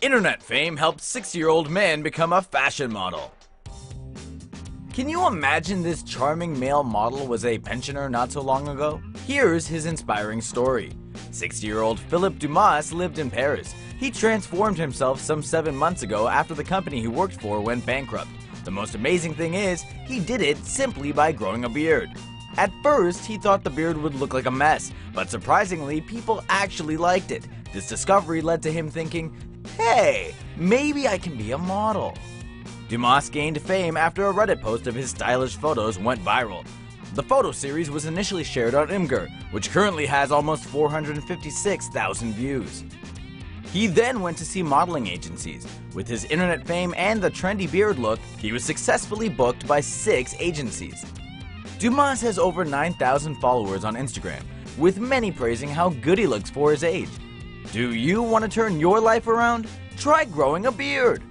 Internet fame helped 6-year-old man become a fashion model. Can you imagine this charming male model was a pensioner not so long ago? Here's his inspiring story. 60-year-old Philippe Dumas lived in Paris. He transformed himself some 7 months ago after the company he worked for went bankrupt. The most amazing thing is, he did it simply by growing a beard. At first, he thought the beard would look like a mess, but surprisingly, people actually liked it. This discovery led to him thinking, hey, maybe I can be a model. Dumas gained fame after a Reddit post of his stylish photos went viral. The photo series was initially shared on Imgur, which currently has almost 456,000 views. He then went to see modeling agencies. With his internet fame and the trendy beard look, he was successfully booked by 6 agencies. Dumas has over 9,000 followers on Instagram, with many praising how good he looks for his age. Do you want to turn your life around? Try growing a beard!